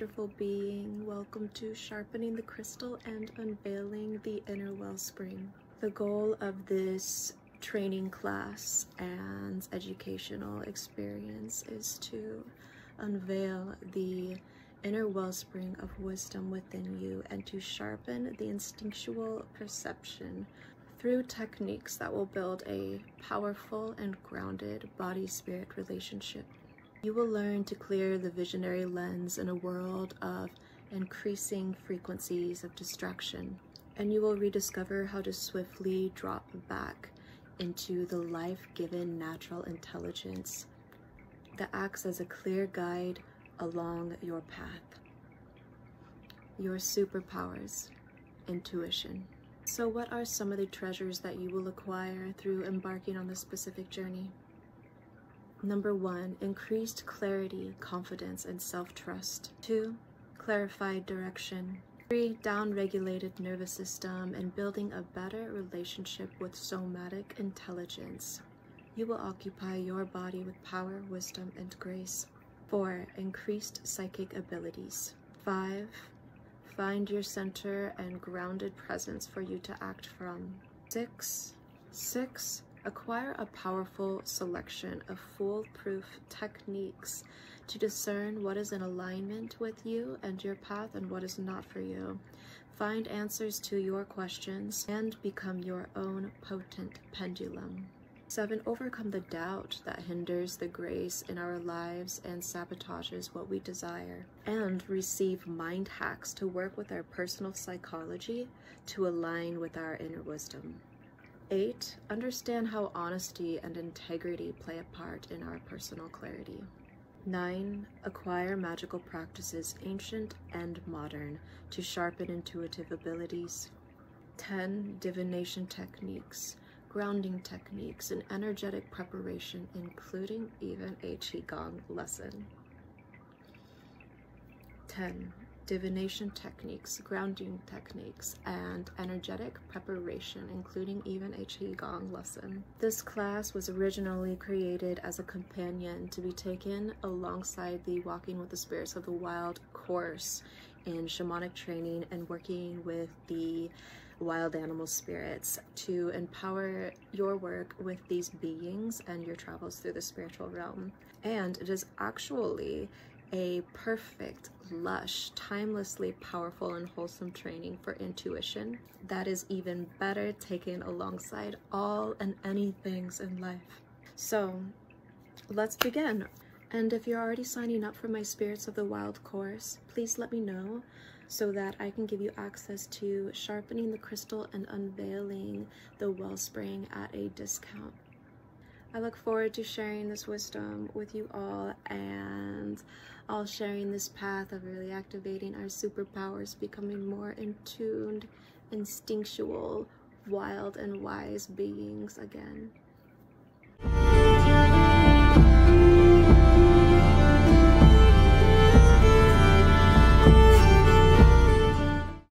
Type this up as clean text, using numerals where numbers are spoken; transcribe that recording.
wonderful being. Welcome to Sharpening the Crystal and Unveiling the Inner Wellspring. The goal of this training class and educational experience is to unveil the inner wellspring of wisdom within you and to sharpen the instinctual perception through techniques that will build a powerful and grounded body-spirit relationship. You will learn to clear the visionary lens in a world of increasing frequencies of distraction, and you will rediscover how to swiftly drop back into the life-given natural intelligence that acts as a clear guide along your path. Your superpowers, intuition. So what are some of the treasures that you will acquire through embarking on this specific journey? Number 1, increased clarity, confidence, and self-trust. 2, clarified direction. 3, down-regulated nervous system and building a better relationship with somatic intelligence. You will occupy your body with power, wisdom, and grace. 4, increased psychic abilities. 5, find your center and grounded presence for you to act from. 6, acquire a powerful selection of foolproof techniques to discern what is in alignment with you and your path and what is not for you. Find answers to your questions and become your own potent pendulum. 7, overcome the doubt that hinders the grace in our lives and sabotages what we desire, and receive mind hacks to work with our personal psychology to align with our inner wisdom. 8, understand how honesty and integrity play a part in our personal clarity. 9, acquire magical practices, ancient and modern, to sharpen intuitive abilities. 10, divination techniques, grounding techniques, and energetic preparation, including even a Qi Gong lesson. 10. Divination techniques, grounding techniques, and energetic preparation, including even a Qi Gong lesson. This class was originally created as a companion to be taken alongside the Walking with the Spirits of the Wild course in shamanic training and working with the wild animal spirits to empower your work with these beings and your travels through the spiritual realm. And it is actually a perfect, lush, timelessly powerful and wholesome training for intuition that is even better taken alongside all and any things in life. So let's begin. And if you're already signing up for my Spirits of the Wild course, please let me know so that I can give you access to Sharpening the Crystal and Unveiling the Wellspring at a discount. I look forward to sharing this wisdom with you all and all sharing this path of really activating our superpowers, becoming more in-tuned, instinctual, wild, and wise beings again.